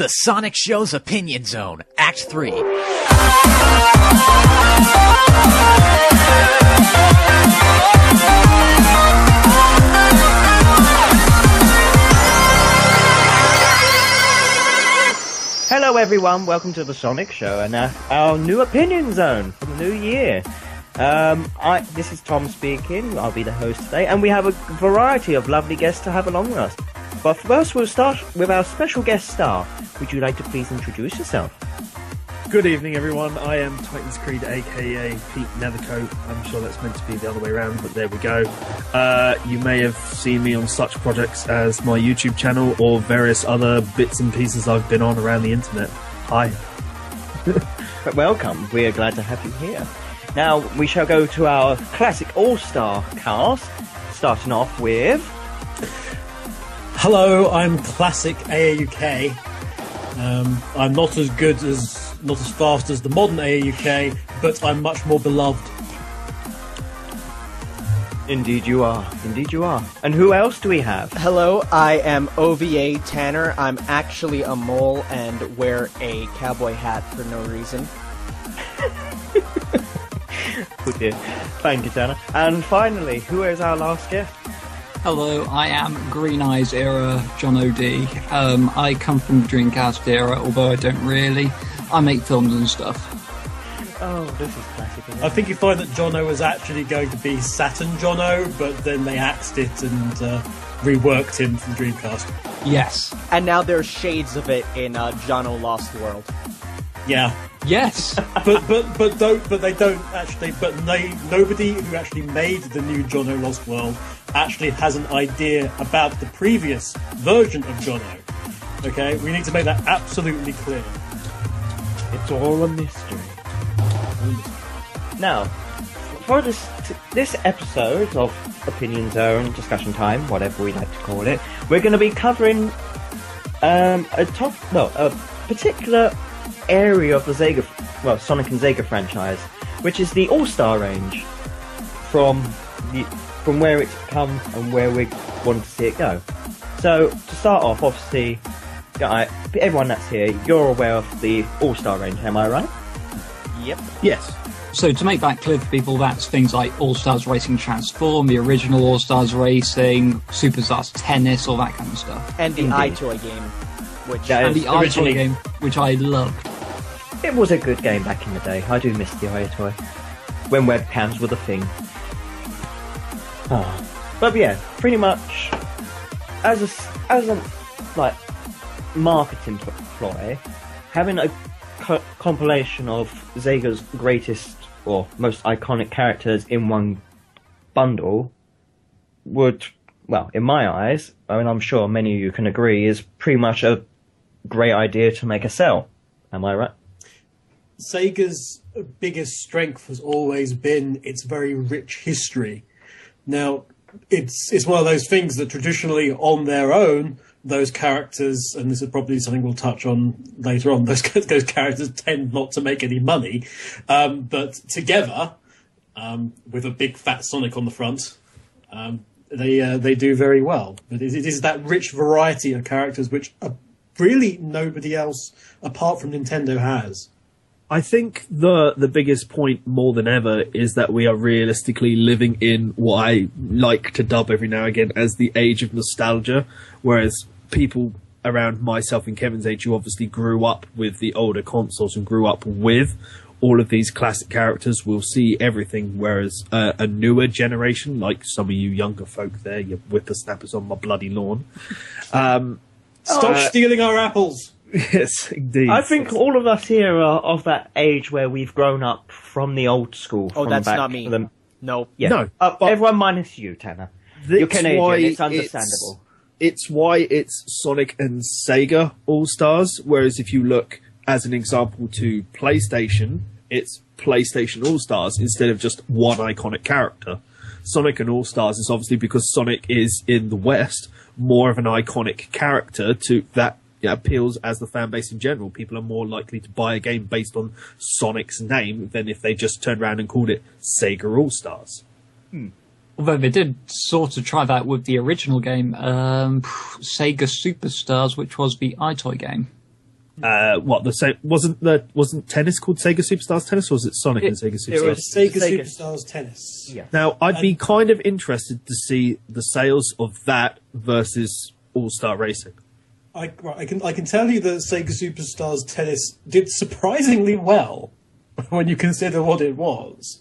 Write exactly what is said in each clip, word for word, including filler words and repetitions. The Sonic Show's Opinion Zone, Act three. Hello everyone, welcome to The Sonic Show and uh, our new Opinion Zone for the new year. Um, I, this is Tom speaking, I'll be the host today, and we have a variety of lovely guests to have along with us. But first, we'll start with our special guest star. Would you like to please introduce yourself? Good evening, everyone. I am Titans Creed, aka Pete Nethercoat. I'm sure that's meant to be the other way around, but there we go. Uh, you may have seen me on such projects as my YouTube channel or various other bits and pieces I've been on around the internet. Hi. Welcome. We are glad to have you here. Now, we shall go to our classic all-star cast, starting off with... Hello, I'm classic A A U K. Um, I'm not as good as, not as fast as the modern A A U K, but I'm much more beloved. Indeed you are. Indeed you are. And who else do we have? Hello, I am O V A Tanner. I'm actually a mole and wear a cowboy hat for no reason. Oh dear. Thank you, Tanner. And finally, who is our last guest? Hello, I am Green Eyes Era John O. D. Um, I come from the Dreamcast era, although I don't really. I make films and stuff. Oh, this is classic. Isn't it? I think you find that Jono was actually going to be Saturn Jono, but then they axed it and uh, reworked him from Dreamcast. Yes. And now there's shades of it in uh, Jono Lost World. Yeah. Yes. but but but don't but they don't actually but they nobody who actually made the new Jono Lost World actually has an idea about the previous version of Jono. Okay? We need to make that absolutely clear. It's all a mystery. Now, for this this episode of Opinion Zone, Discussion Time, whatever we like to call it, we're going to be covering um, a top no a particular area of the Sega, well, Sonic and Sega franchise, which is the All-Star range, from the, from where it's come and where we want to see it go. So to start off, obviously, everyone that's here, you're aware of the All-Star range, am I right? Yep. Yes. So to make that clear for people, that's things like All Stars Racing Transform, the original All Stars Racing, Superstars Tennis, all that kind of stuff, and the EyeToy game, which and the EyeToy game, which I loved. It was a good game back in the day. I do miss the EyeToy. When webcams were the thing. Oh. But yeah, pretty much as a, as a like, marketing ploy, having a co compilation of Sega's greatest or most iconic characters in one bundle would, well, in my eyes, I mean, I'm sure many of you can agree, is pretty much a great idea to make a sell. Am I right? Sega's biggest strength has always been its very rich history. Now, it's it's one of those things that traditionally, on their own, those characters, and this is probably something we'll touch on later on, those those characters tend not to make any money, um, but together, um, with a big fat Sonic on the front, um, they uh, they do very well. But it, it is that rich variety of characters which uh, really nobody else apart from Nintendo has. I think the the biggest point more than ever is that we are realistically living in what I like to dub every now and again as the age of nostalgia, whereas people around myself and Kevin's age who obviously grew up with the older consoles and grew up with all of these classic characters will see everything, whereas uh, a newer generation, like some of you younger folk there, your whippersnappers on my bloody lawn. Um, Stop uh, stealing our apples! Yes, indeed. I think all of us here are of that age where we've grown up from the old school. Oh, that's not me. The, no. Yeah. No. Uh, everyone minus you, Tanner. You're Canadian, it's understandable. It's, it's why it's Sonic and Sega All-Stars, whereas if you look, as an example, to PlayStation, it's PlayStation All-Stars instead of just one iconic character. Sonic and All-Stars is obviously because Sonic is, in the West, more of an iconic character to that. Yeah, appeals as the fan base in general. People are more likely to buy a game based on Sonic's name than if they just turned around and called it Sega All-Stars. Hmm. Although they did sort of try that with the original game, um, Sega Superstars, which was the EyeToy game. Uh, what the se- wasn't the wasn't tennis called Sega Superstars Tennis, or was it Sonic it, and Sega Superstars? It was Sega, Sega Superstars Tennis. Yeah. Now I'd and, be kind of interested to see the sales of that versus All Star Racing. I, right, I can I can tell you that Sega Superstars Tennis did surprisingly well when you consider what it was.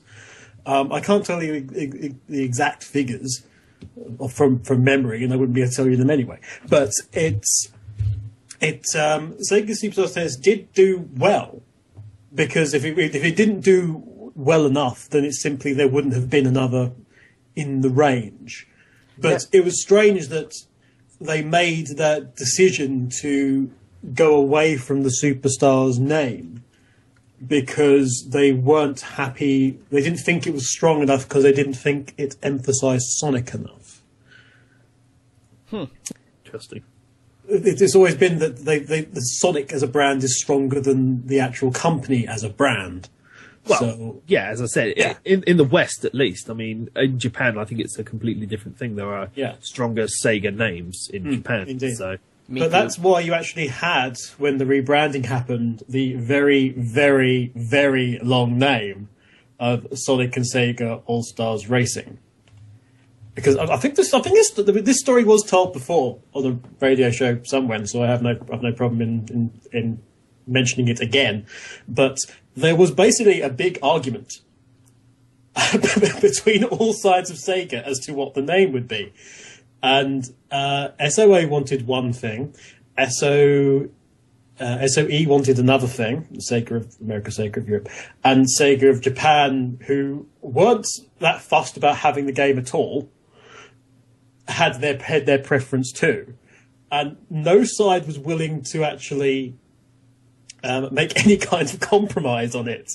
Um, I can't tell you the exact figures from from memory, and I wouldn't be able to tell you them anyway. But it's. It um, Sega Superstars Tennis did do well, because if it if it didn't do well enough, then it's simply there wouldn't have been another in the range. But yeah. It was strange that they made that decision to go away from the Superstars name, because they weren't happy. They didn't think it was strong enough, because they didn't think it emphasised Sonic enough. Hmm. Interesting. It's always been that they, they, the Sonic as a brand is stronger than the actual company as a brand. Well, so, yeah, as I said, yeah. in, in the West at least. I mean, in Japan, I think it's a completely different thing. There are yeah. stronger Sega names in mm, Japan. Indeed. So. Me but too. That's why you actually had, when the rebranding happened, the very, very, very long name of Sonic and Sega All Stars Racing. Because I think this, I think this, this story was told before on a radio show somewhere, so I have no, I have no problem in, in, in mentioning it again. But there was basically a big argument between all sides of Sega as to what the name would be, and uh, S O A wanted one thing, S O E wanted another thing, Sega of America, Sega of Europe, and Sega of Japan, who weren't that fussed about having the game at all, had their had their preference too, and no side was willing to actually um, make any kind of compromise on it.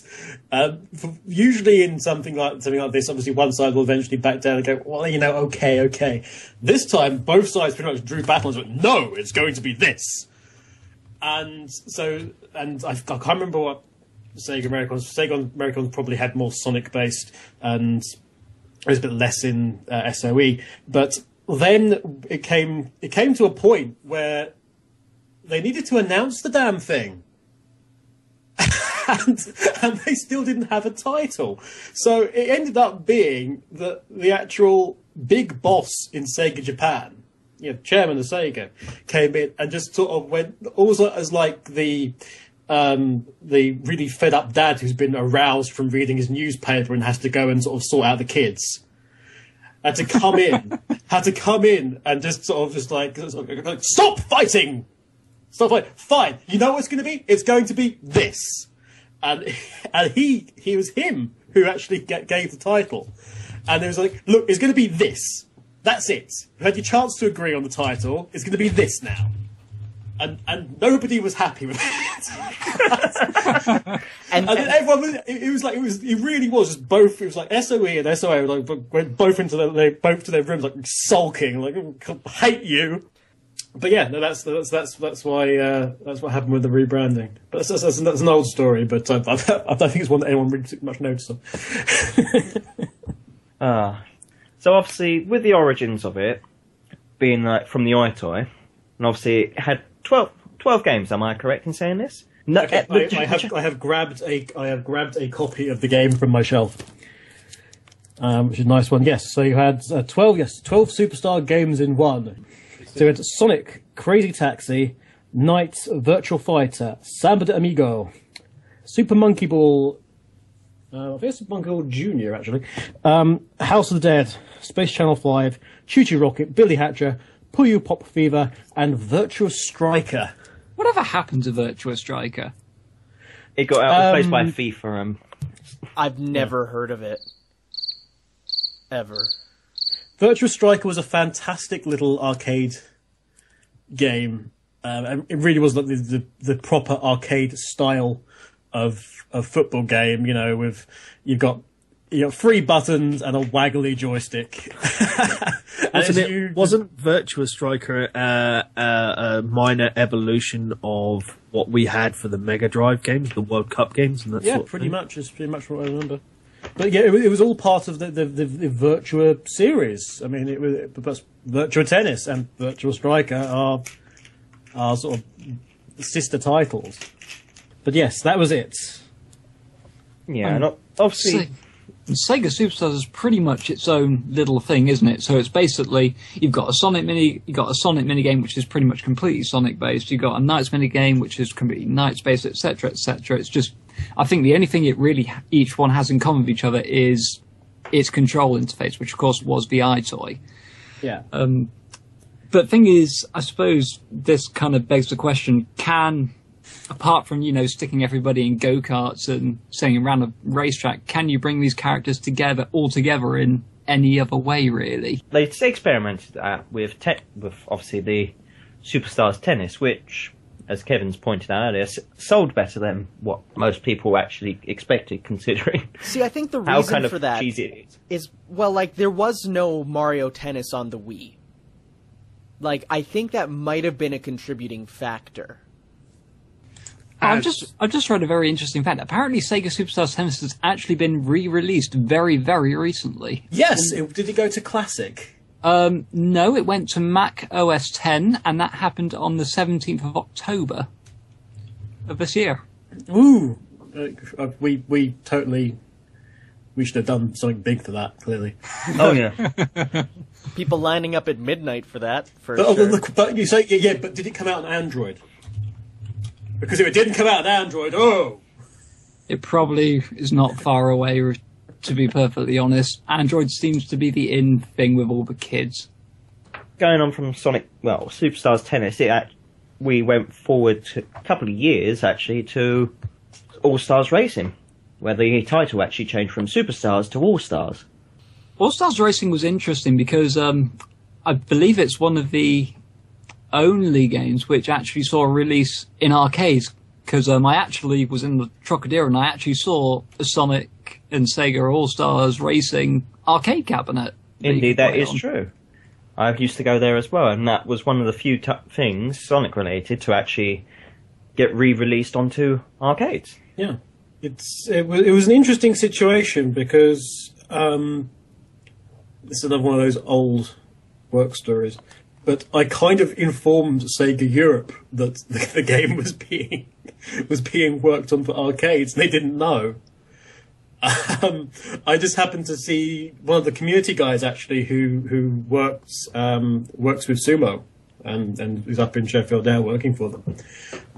Um, for, usually, in something like something like this, obviously one side will eventually back down and go, "Well, you know, okay, okay." This time, both sides pretty much drew battle and went, "No, it's going to be this." And so, and I, I can't remember what Sega America was. Sega America probably had more Sonic based, and it was a bit less in uh, S O E, but. Then it came. It came to a point where they needed to announce the damn thing, and, and they still didn't have a title. So it ended up being that the actual big boss in Sega Japan, you know, chairman of Sega, came in and just sort of went almost as like the um, the really fed up dad who's been aroused from reading his newspaper and has to go and sort of sort out the kids. Had to come in, had to come in and just sort of just like, like stop fighting, stop fighting. Fine, you know what's going to be? It's going to be this, and and he he was him who actually get, gave the title, and it was like, look, it's going to be this. That's it. You had your chance to agree on the title. It's going to be this now, and and nobody was happy with it. And, and, and everyone, it, it was like it was. It really was just both. It was like S O E and S O A like went both into their, they both to their rooms, like sulking, like I hate you. But yeah, no, that's that's that's that's why uh, that's what happened with the rebranding. But that's, that's, that's an old story. But I, I, I don't think it's one that anyone really took much notice of. Ah, uh, so obviously with the origins of it being like from the EyeToy, and obviously it had twelve, twelve games. Am I correct in saying this? No, okay, uh, I, I have I have grabbed a I have grabbed a copy of the game from my shelf, um, which is a nice one. Yes, so you had uh, twelve yes twelve superstar games in one. So you had Sonic, Crazy Taxi, Knights, Virtual Fighter, Samba de Amigo, Super Monkey Ball. Uh, I think it's Super Monkey Ball Junior actually. Um, House of the Dead, Space Channel five, Choo Choo Rocket, Billy Hatcher, Puyo Pop Fever, and Virtua Striker. Whatever happened to Virtua Striker? It got out of um, place by FIFA. Um, I've never yeah. heard of it. Ever. Virtua Striker was a fantastic little arcade game. Um, it really was like the, the, the proper arcade style of a football game, you know, with you've got you know, three buttons and a waggly joystick. And it, you... Wasn't Virtua Striker uh, uh, a minor evolution of what we had for the Mega Drive games, the World Cup games, and that yeah, sort of pretty thing? much is pretty much what I remember. But yeah, it, it was all part of the, the, the, the Virtua series. I mean, it was it, Virtua Tennis and Virtua Striker are are sort of sister titles. But yes, that was it. Yeah, and obviously... Sega Superstars is pretty much its own little thing, isn't it? So it's basically, you've got a Sonic mini, you've got a Sonic minigame which is pretty much completely Sonic based. You've got a Knights minigame which is completely Knights based, et cetera, et cetera. It's just, I think the only thing it really each one has in common with each other is its control interface, which of course was the EyeToy. Yeah. Um, but thing is, I suppose this kind of begs the question: can, apart from, you know, sticking everybody in go-karts and sitting around a racetrack, can you bring these characters together, all together, in any other way, really? They experimented uh, with, te- with, obviously, the Superstars Tennis, which, as Kevin's pointed out earlier, s- sold better than what most people actually expected, considering... See, I think the reason kind of for that cheesy is. is, well, like, there was no Mario Tennis on the Wii. Like, I think that might have been a contributing factor. I've just, I've just read a very interesting fact. Apparently, Sega Superstars Tennis has actually been re-released very, very recently. Yes! It, did it go to Classic? Um, no, it went to Mac O S X, and that happened on the seventeenth of October of this year. Ooh! Uh, we, we totally... We should have done something big for that, clearly. Oh, yeah. People lining up at midnight for that, for but, sure. Oh, look, but you say, yeah, but did it come out on Android? Because if it didn't come out on Android, oh! It probably is not far away, to be perfectly honest. Android seems to be the in thing with all the kids. Going on from Sonic, well, Superstars Tennis, it, we went forward to a couple of years, actually, to All Stars Racing, where the title actually changed from Superstars to All Stars. All Stars Racing was interesting because um, I believe it's one of the... only games which actually saw a release in arcades, because um, I actually was in the Trocadero and I actually saw a Sonic and Sega All Stars Racing arcade cabinet. Indeed, that is on. True. I used to go there as well, and that was one of the few t- things Sonic related to actually get re-released onto arcades. Yeah, it's it was it was an interesting situation because um, it's another one of those old work stories. But I kind of informed Sega Europe that the, the game was being was being worked on for arcades, and they didn't know. Um, I just happened to see one of the community guys actually who who works um, works with Sumo, and and is up in Sheffield now working for them.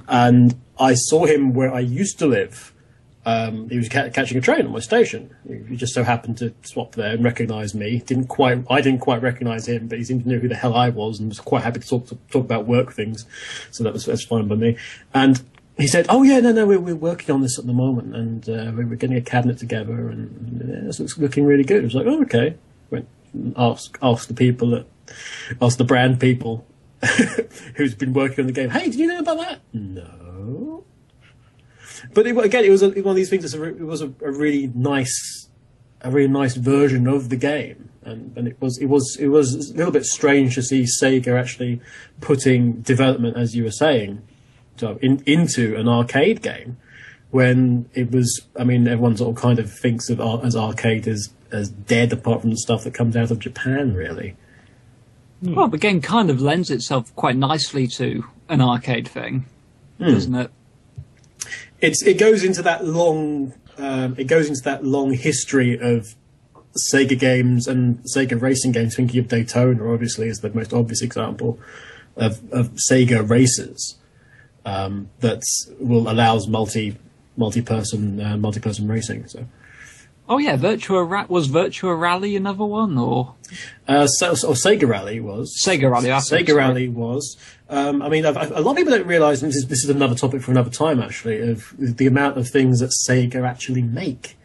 And I saw him where I used to live. Um, he was ca- catching a train at my station. He just so happened to swap there and recognise me. Didn't quite, I didn't quite recognise him, but he seemed to know who the hell I was and was quite happy to talk to, talk about work things. So that was that's fine by me. And he said, "Oh yeah, no, no, we're, we're working on this at the moment, and uh, we're getting a cabinet together, and yeah, it's, it's looking really good." I was like, "Oh okay." Went and asked asked the people that asked the brand people who's been working on the game. "Hey, did you know about that?" "No." But it, again, it was a, one of these things. That it was a, a really nice, a really nice version of the game, and, and it was it was it was a little bit strange to see Sega actually putting development, as you were saying, to, in, into an arcade game, when it was. I mean, everyone sort of kind of thinks of uh, as arcade as as dead, apart from the stuff that comes out of Japan, really. Well, the game kind of lends itself quite nicely to an arcade thing, mm. doesn't it? It's, it goes into that long, um, it goes into that long history of Sega games and Sega racing games. Thinking of Daytona, obviously, is the most obvious example of, of Sega races um, that will allows multi multi person uh, multi person racing. So, oh yeah, Virtua Ra- was Virtua Rally another one, or uh, so, or Sega Rally was Sega Rally. I think, Sega sorry. Rally was. Um, I mean, I've, I've, a lot of people don't realise, and this is, this is another topic for another time, actually, of the amount of things that Sega actually make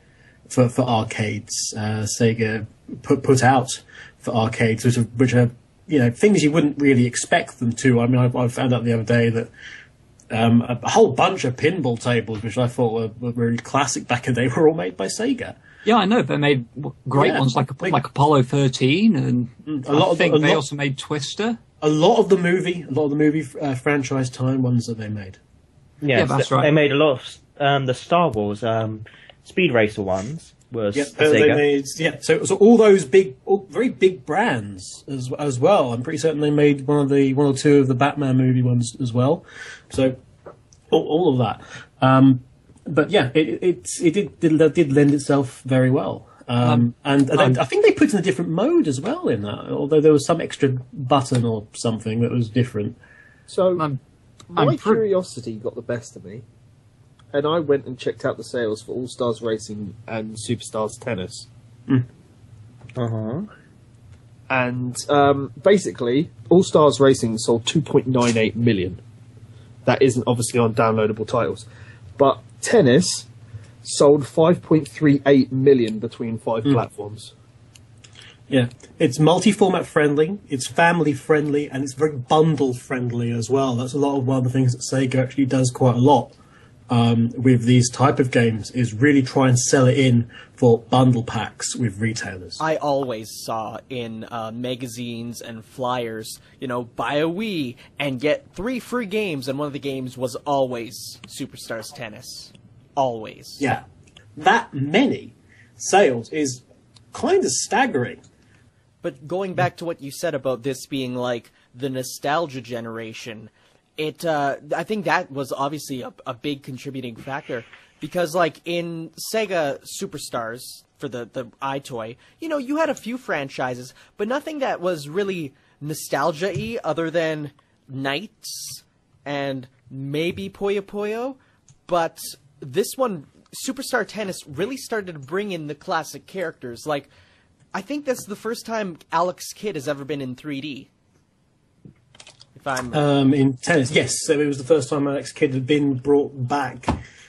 for, for arcades. Uh, Sega put put out for arcades, which are, which are, you know, things you wouldn't really expect them to. I mean, I, I found out the other day that um, a, a whole bunch of pinball tables, which I thought were, were really classic back in the day, were all made by Sega. Yeah, I know. They made great yeah, ones like they, like Apollo thirteen, and a lot I of think the, they lot... also made Twister. A lot of the movie, a lot of the movie uh, franchise time ones that they made. Yeah, yeah that's th- right. They made a lot of um, the Star Wars um, Speed Racer ones. Was yep, Sega. They made, yeah, so, so all those big, all, very big brands as as well. I'm pretty certain they made one of the one or two of the Batman movie ones as well. So all, all of that. Um, but yeah, it it, it did, did did lend itself very well. Um, and um, I think they put in a different mode as well in that, although there was some extra button or something that was different. So I'm, my I'm pr- curiosity got the best of me, and I went and checked out the sales for All Stars Racing and Superstars Tennis. Mm. Uh-huh. And um, basically, All Stars Racing sold two point nine eight million. That isn't obviously on downloadable titles. But Tennis sold five point three eight million between five mm. platforms. Yeah. It's multi-format friendly, it's family friendly, and it's very bundle friendly as well. That's a lot of one of the things that Sega actually does quite a lot um, with these type of games, is really try and sell it in for bundle packs with retailers. I always saw in uh, magazines and flyers, you know, buy a Wii and get three free games, and one of the games was always Superstars Tennis. Always. Yeah. That many sales is kind of staggering. But going back to what you said about this being like the nostalgia generation, it uh, I think that was obviously a, a big contributing factor, because like in Sega Superstars for the, the EyeToy, you know, you had a few franchises, but nothing that was really nostalgia-y other than Knights and maybe Puyo Puyo, but this one, Superstar Tennis, really started to bring in the classic characters. Like, I think that's the first time Alex Kidd has ever been in three D. If I'm um, in tennis, yes. So it was the first time Alex Kidd had been brought back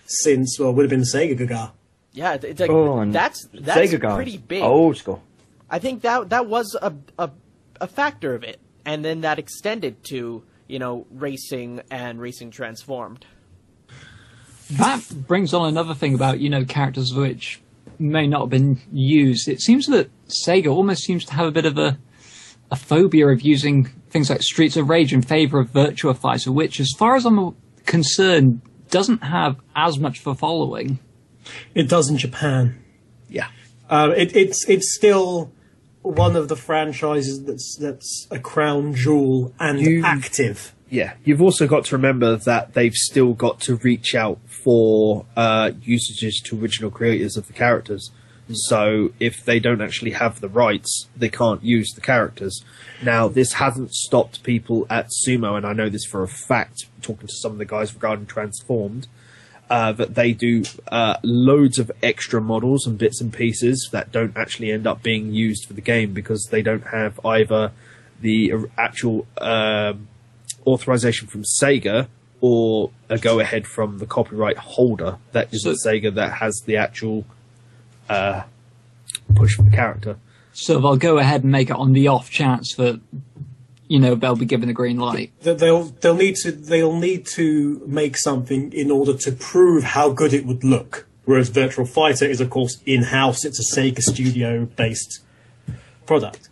since, well, it would have been Sega Gaga. Yeah, it's like, oh, that's that's Sega pretty big. Old school. I think that that was a, a a factor of it, and then that extended to, you know, Racing and Racing Transformed. That brings on another thing about, you know, characters which may not have been used. It seems that Sega almost seems to have a bit of a, a phobia of using things like Streets of Rage in favour of Virtua Fighter, which, as far as I'm concerned, doesn't have as much for following. It does in Japan. Yeah. Uh, it, it's it's still one of the franchises that's, that's a crown jewel and you... active. Yeah, you've also got to remember that they've still got to reach out for uh, usages to original creators of the characters. So if they don't actually have the rights, they can't use the characters. Now, this hasn't stopped people at Sumo, and I know this for a fact, talking to some of the guys regarding Transformed, uh, that they do uh, loads of extra models and bits and pieces that don't actually end up being used for the game because they don't have either the actual... Uh, authorization from Sega or a go-ahead from the copyright holder that is so, Sega that has the actual uh, push for the character. So they'll go ahead and make it on the off chance that, you know, they'll be given the green light. They'll they'll need to they'll need to make something in order to prove how good it would look. Whereas Virtua Fighter is, of course, in-house. It's a Sega Studio-based product.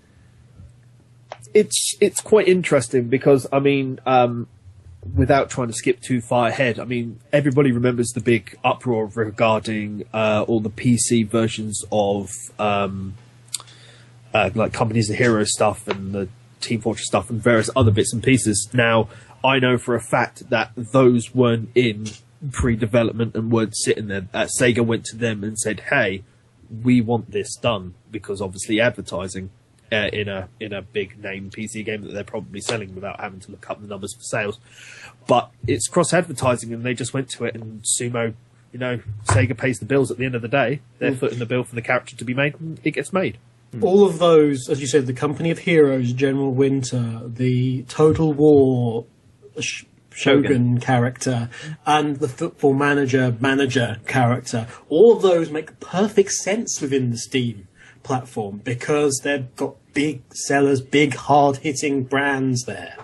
It's it's quite interesting because, I mean, um, without trying to skip too far ahead, I mean, everybody remembers the big uproar regarding uh, all the P C versions of um, uh, like Companies of Heroes stuff and the Team Fortress stuff and various other bits and pieces. Now, I know for a fact that those weren't in pre-development and weren't sitting there. Uh, Sega went to them and said, hey, we want this done, because obviously advertising. Uh, in a in a big name P C game that they're probably selling without having to look up the numbers for sales, but it's cross advertising, and they just went to it. And Sumo, you know, Sega pays the bills at the end of the day. They're mm. footing the bill for the character to be made, and it gets made. Mm. All of those, as you said, the Company of Heroes, General Winter, the Total War sh- Shogun, Shogun character, and the Football Manager manager character. All of those make perfect sense within the Steam platform because they've got big sellers, big hard-hitting brands there,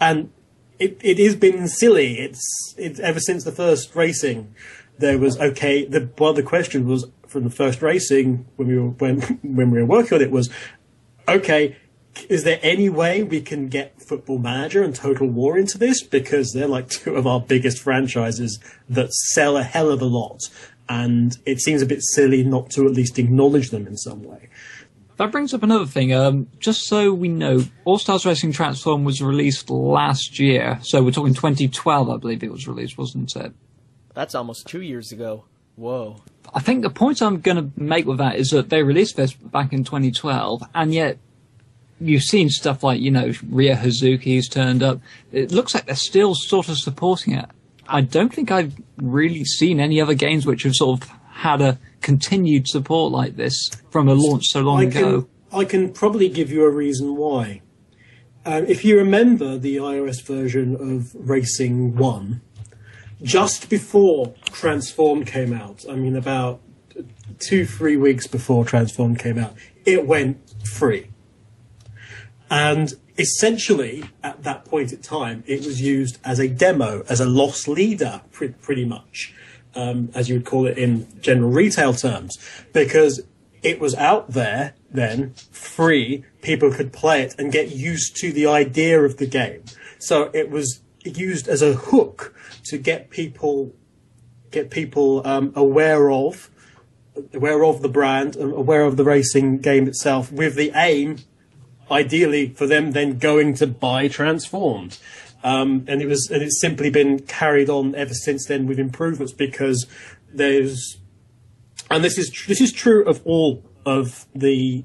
and it it has been silly. It's it's ever since the first Racing, there was okay. The well, the question was from the first Racing when we were when when we were working on it was, okay, is there any way we can get Football Manager and Total War into this, because they're like two of our biggest franchises that sell a hell of a lot, and it seems a bit silly not to at least acknowledge them in some way. That brings up another thing. Um, just so we know, All Stars Racing Transform was released last year. So we're talking twenty twelve, I believe it was released, wasn't it? That's almost two years ago. Whoa. I think the point I'm going to make with that is that they released this back in twenty twelve, and yet you've seen stuff like, you know, Ria Hazuki's turned up. It looks like they're still sort of supporting it. I don't think I've really seen any other games which have sort of had a continued support like this from a launch so long I can, ago. I can probably give you a reason why. Um, if you remember the iOS version of Racing one, just before Transform came out, I mean about two, three weeks before Transform came out, it went free. And essentially, at that point in time, it was used as a demo, as a loss leader, pre pretty much, um, as you would call it in general retail terms, because it was out there then, free, people could play it and get used to the idea of the game. So it was used as a hook to get people get people um, aware of aware of the brand, aware of the racing game itself, with the aim, ideally, for them then going to buy Transformed. Um, and it was and it's simply been carried on ever since then with improvements, because there's and this is tr this is true of all of the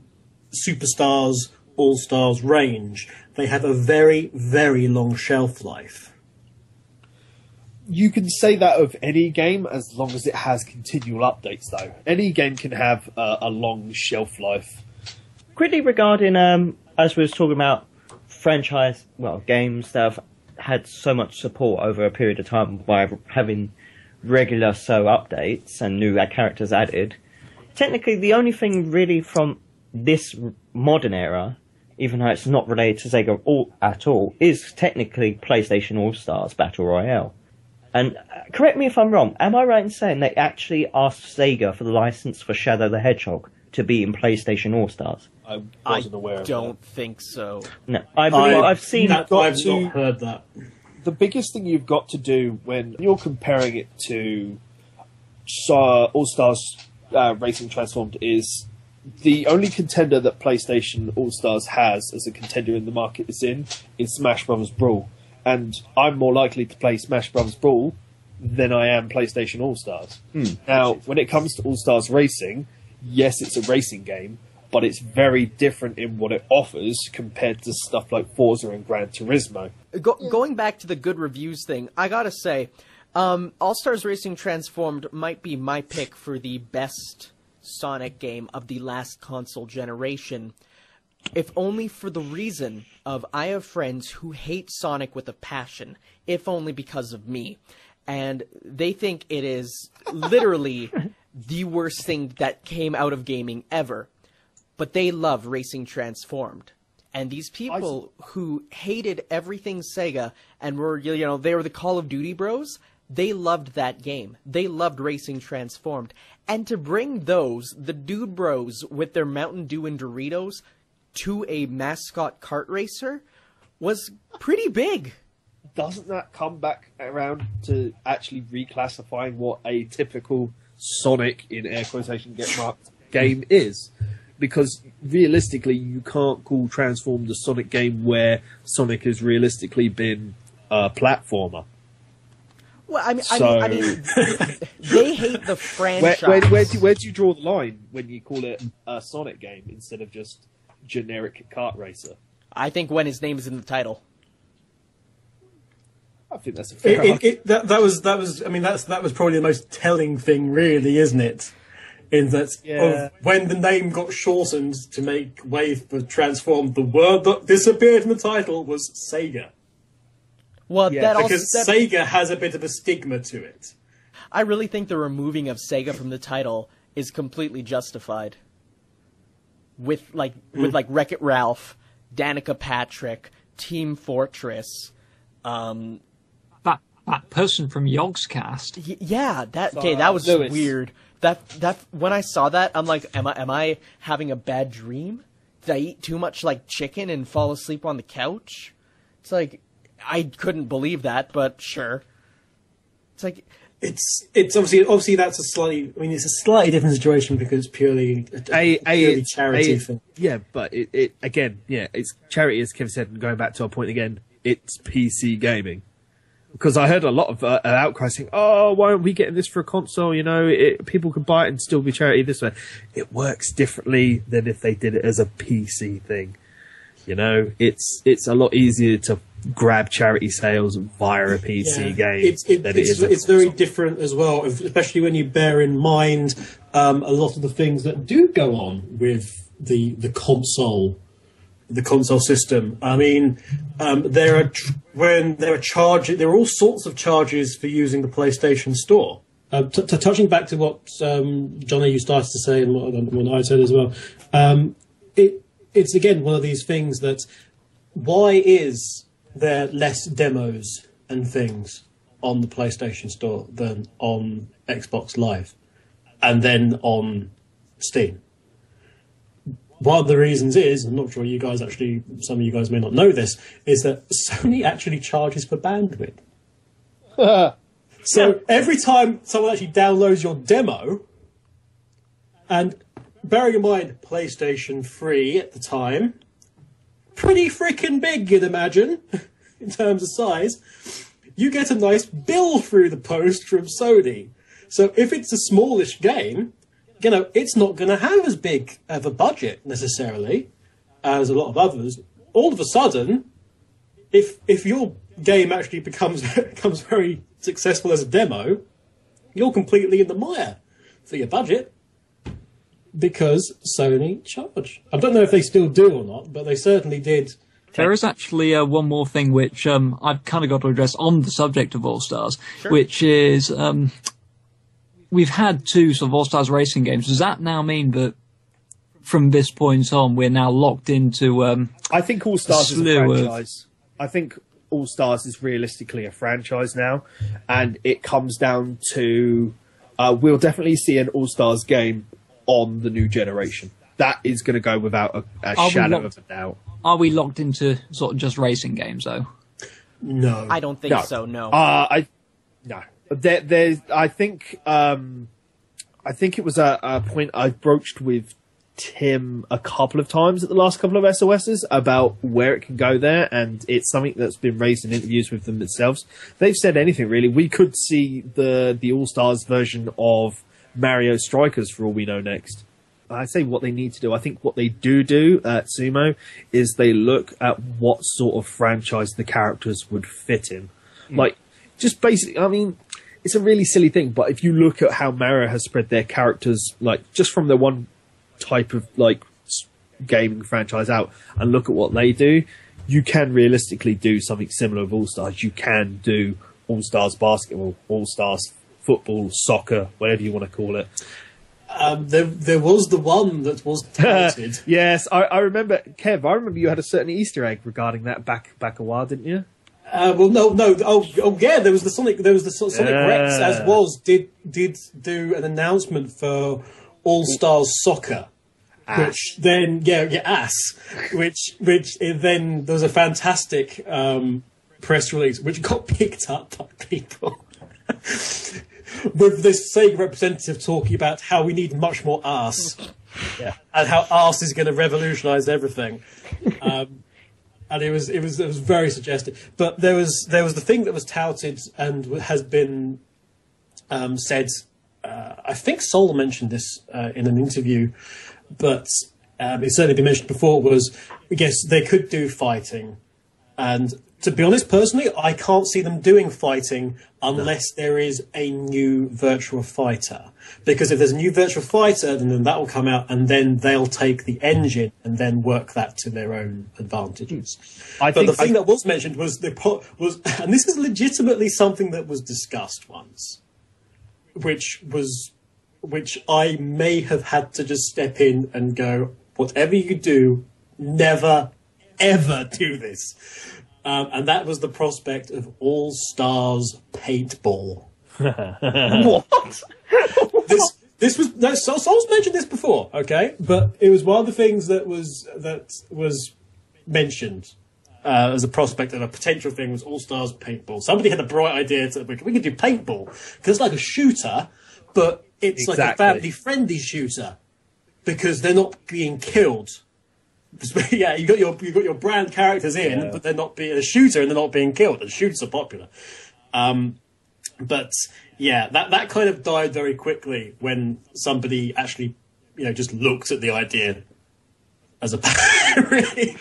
Superstars All Stars range. They have a very, very long shelf life. You can say that of any game as long as it has continual updates, though. Any game can have uh, a long shelf life. Quickly regarding, um, as we were talking about, franchise, well, games that have had so much support over a period of time by having regular so updates and new characters added. Technically, the only thing really from this modern era, even though it's not related to Sega all, at all, is technically PlayStation All-Stars Battle Royale. And uh, correct me if I'm wrong, am I right in saying they actually asked Sega for the license for Shadow the Hedgehog to be in PlayStation All-Stars? I wasn't I aware of don't that. don't think so. No, I believe I've, I've seen... That, I've to, not heard that. The biggest thing you've got to do when you're comparing it to uh, All-Stars uh, Racing Transformed is... The only contender that PlayStation All-Stars has as a contender in the market it's in is Smash Bros. Brawl. And I'm more likely to play Smash Bros. Brawl than I am PlayStation All-Stars. Mm. Now, when it comes to All-Stars Racing, yes, it's a racing game, but it's very different in what it offers compared to stuff like Forza and Gran Turismo. Go going back to the good reviews thing, I gotta say, um, All-Stars Racing Transformed might be my pick for the best Sonic game of the last console generation, if only for the reason of I have friends who hate Sonic with a passion, if only because of me, and they think it is literally the worst thing that came out of gaming ever, but they love Racing Transformed. And these people who hated everything Sega and were, you know, they were the Call of Duty bros, they loved that game. They loved Racing Transformed. And to bring those, the dude bros with their Mountain Dew and Doritos, to a mascot kart racer was pretty big. Doesn't that come back around to actually reclassifying what a typical Sonic, in air quotation get marked, game is? Because realistically, you can't call Transformed a Sonic game where Sonic has realistically been a platformer. Well, I mean, so... I mean, I mean they hate the franchise. Where, where, where, do, where do you draw the line when you call it a Sonic game instead of just generic kart racer? I think when his name is in the title. I think that's a fair it, it, it, that, that was that was. I mean, that's that was probably the most telling thing, really, isn't it? In that, yeah. When the name got shortened to make way for Transform, the word that disappeared from the title was Sega. Well, yeah, that because also, that... Sega has a bit of a stigma to it. I really think the removing of Sega from the title is completely justified. With like mm. with like Wreck-It Ralph, Danica Patrick, Team Fortress, um, that that person from Yogscast. Y yeah, that okay, that was Lewis. weird. That that when I saw that, I'm like, am I am I having a bad dream? Did I eat too much like chicken and fall asleep on the couch? It's like. I couldn't believe that, but sure. It's like it's it's obviously obviously that's a slightly. I mean, it's a slightly different situation because it's purely a, a, purely a, charity a, thing. Yeah, but it, it again, yeah, it's charity, as Kevin said. And going back to our point again, it's P C gaming. Because I heard a lot of uh, outcry saying, "Oh, why aren't we getting this for a console? You know, it, people could buy it and still be charity this way." It works differently than if they did it as a P C thing. You know, it's it's a lot easier to grab charity sales via a P C yeah. game it's, it, than it's, it is. It's very different as well, especially when you bear in mind um, a lot of the things that do go on with the the console. The console system. I mean, um, there are tr when there are charges. There are all sorts of charges for using the PlayStation Store. Uh, t t touching back to what um, Johnny, you started to say, and what, what I said as well, um, it it's again one of these things that why is there less demos and things on the PlayStation Store than on Xbox Live, and then on Steam? One of the reasons is, I'm not sure you guys actually, some of you guys may not know this, is that Sony actually charges for bandwidth. So every time someone actually downloads your demo, and bearing in mind PlayStation three at the time, pretty freaking big, you'd imagine, in terms of size, you get a nice bill through the post from Sony. So if it's a smallish game, you know, it's not going to have as big of a budget necessarily as a lot of others. All of a sudden, if if your game actually becomes becomes very successful as a demo, you're completely in the mire for your budget because Sony charge. I don't know if they still do or not, but they certainly did. There is actually uh, one more thing which um, I've kind of got to address on the subject of All Stars, sure. which is. Um, We've had two sort of All Stars racing games. Does that now mean that from this point on we're now locked into? Um, I think All Stars is a franchise. Of... I think All Stars is realistically a franchise now, and it comes down to uh, we'll definitely see an All Stars game on the new generation. That is going to go without a, a shadow locked, of a doubt. Are we locked into sort of just racing games though? No, I don't think no. so. No, uh, I no. There, there's, I think, um, I think it was a, a point I broached with Tim a couple of times at the last couple of S O Ss about where it can go there, and it's something that's been raised in interviews with them themselves. They've said anything really. We could see the the All Stars version of Mario Strikers for all we know next. I say what they need to do. I think what they do do at Sumo is they look at what sort of franchise the characters would fit in, mm. like just basically. I mean. It's a really silly thing, but if you look at how Mario has spread their characters, like just from the one type of like gaming franchise out, and look at what they do, you can realistically do something similar with All Stars. You can do All Stars basketball, All Stars football, soccer, whatever you want to call it. Um, there, there was the one that was touted. Yes, I, I remember, Kev. I remember you had a certain Easter egg regarding that back back a while, didn't you? Uh, well, no, no. Oh, oh, yeah. There was the Sonic. There was the Sonic yeah. Rex, as was did did do an announcement for All Stars Soccer, ass. which then yeah, yeah, ass. Which which then there was a fantastic um, press release, which got picked up by people with this Sega representative talking about how we need much more ass, yeah, and how ass is going to revolutionise everything. Um, And it was it was it was very suggestive, but there was there was the thing that was touted and has been um, said. Uh, I think Sol mentioned this uh, in an interview, but um, it's certainly been mentioned before. Was yes, they could do fighting, and to be honest, personally, I can't see them doing fighting unless no. there is a new Virtua Fighter. Because if there's a new Virtua Fighter, then that will come out, and then they'll take the engine and then work that to their own advantages. I but think the thing I... that was mentioned was the was, and this is legitimately something that was discussed once, which was, which I may have had to just step in and go, whatever you do, never, ever do this, um, and that was the prospect of All Stars Paintball. What? This this was no Sol, Sol's mentioned this before, okay? But it was one of the things that was that was mentioned uh, as a prospect and a potential thing was All Stars Paintball. Somebody had a bright idea to, we could do paintball because it's like a shooter, but it's exactly. like a family friendly shooter because they're not being killed. Yeah, you got your you got your brand characters in, yeah. but they're not being a shooter and they're not being killed. And shooters are popular, um, but yeah, that that kind of died very quickly when somebody actually, you know, just looked at the idea as a really.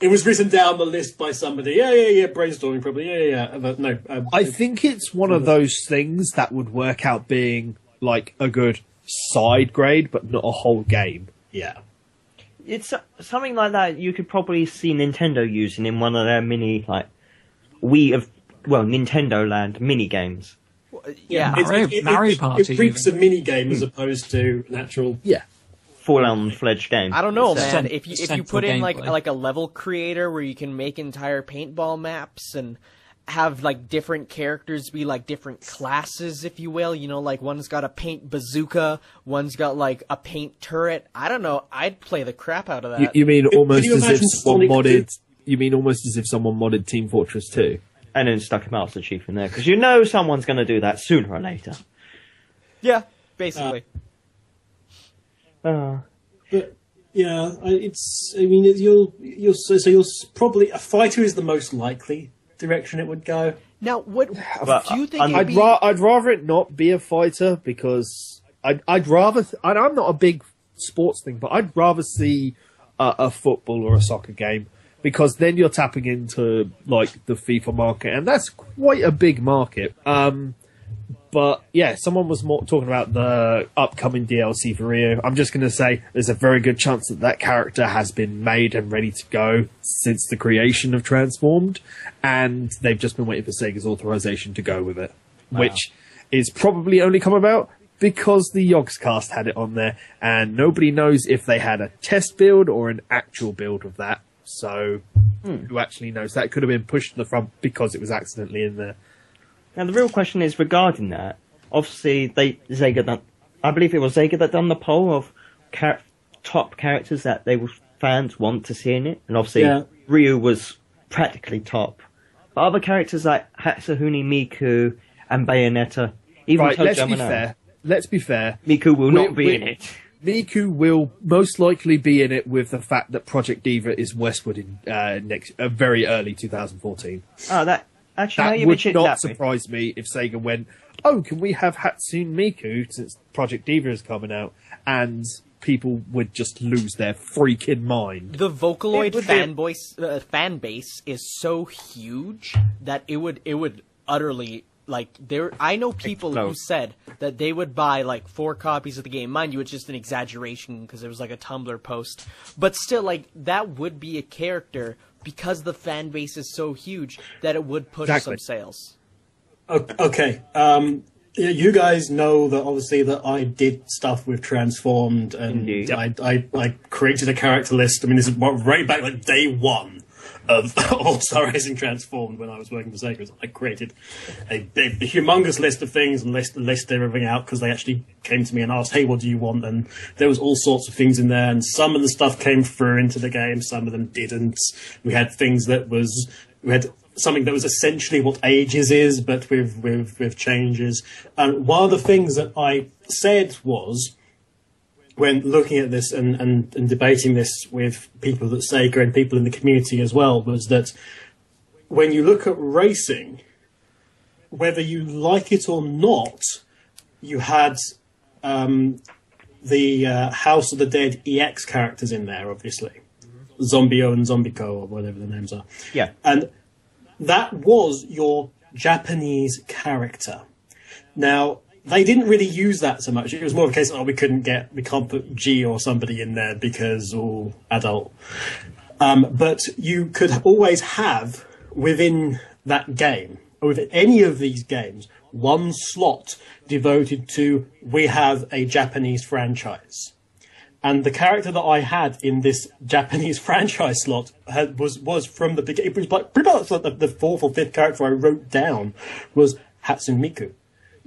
It was written down the list by somebody. Yeah, yeah, yeah. Brainstorming, probably. Yeah, yeah. yeah. But no, um, I think it's one of those things that would work out being like a good side grade, but not a whole game. Yeah. It's something like that you could probably see Nintendo using in one of their mini, like, Wii of, well, Nintendo Land mini games. Well, yeah, yeah it's, Mario, it, Mario it, Party. It creeps a mini game mm. as opposed to an actual yeah. full-on-fledged game. I don't know, so, man. If you, if you put in, like, like, a level creator where you can make entire paintball maps and have, like, different characters be, like, different classes, if you will. You know, like, one's got a paint bazooka, one's got, like, a paint turret. I don't know. I'd play the crap out of that. You, you mean almost you as if someone modded... Did... You mean almost as if someone modded Team Fortress two? And then stuck a Master Chief in there, because you know someone's going to do that sooner or later. Yeah, basically. Uh, uh. But, yeah, it's... I mean, you'll... you'll so, so you'll probably... A fighter is the most likely... direction it would go. Now, what but, do you think? I'd, be... ra- I'd rather it not be a fighter because I'd, I'd rather. Th- and I'm not a big sports thing, but I'd rather see uh, a football or a soccer game because then you're tapping into like the FIFA market, and that's quite a big market. Um, but yeah, someone was more talking about the upcoming D L C for Rio. I'm just going to say there's a very good chance that that character has been made and ready to go since the creation of Transformed, and they've just been waiting for Sega's authorization to go with it, wow. which is probably only come about because the Yogscast had it on there, and nobody knows if they had a test build or an actual build of that. So mm. who actually knows? That could have been pushed to the front because it was accidentally in there. Now, the real question is regarding that. Obviously, they Sega done, I believe it was Sega that done the poll of char- top characters that they fans want to see in it. And obviously, yeah. Ryu was practically top. But other characters like Hatsune Miku and Bayonetta, even right, let's be fair. Let's be fair. Miku will we're, not be in it. Miku will most likely be in it with the fact that Project Diva is Westward in uh, next, uh, very early twenty fourteen. Oh, that... Actually, that you would not that surprise way. me if Sega went, oh, can we have Hatsune Miku since Project Diva is coming out? And people would just lose their freaking mind. The Vocaloid fanboy be... uh, fan base is so huge that it would it would utterly like there. I know people Explode. who said that they would buy like four copies of the game. Mind you, it's just an exaggeration because it was like a Tumblr post, but still, like that would be a character. Because the fan base is so huge that it would push exactly. some sales. Okay. Um, you guys know that obviously that I did stuff with Transformed and yep. I, I, I created a character list. I mean, this is right back like day one of All Star Racing Transformed when I was working for Sega. I created a big, humongous list of things and list, list everything out because they actually came to me and asked, hey, what do you want? And there was all sorts of things in there. And some of the stuff came through into the game. Some of them didn't. We had things that was, we had something that was essentially what Ages is, but with, with, with changes. And one of the things that I said was, when looking at this and, and, and debating this with people at Sega and people in the community as well, was that when you look at racing, whether you like it or not, you had um, the uh, House of the Dead E X characters in there, obviously. Mm-hmm. Zombio and Zombico, or whatever the names are. Yeah. And that was your Japanese character. Now... they didn't really use that so much. It was more of a case of, oh, we couldn't get, we can't put G or somebody in there because all adult. Um, but you could always have within that game, or within any of these games, one slot devoted to, we have a Japanese franchise. And the character that I had in this Japanese franchise slot had, was, was from the beginning, it was like, pretty much like the, the fourth or fifth character I wrote down was Hatsune Miku.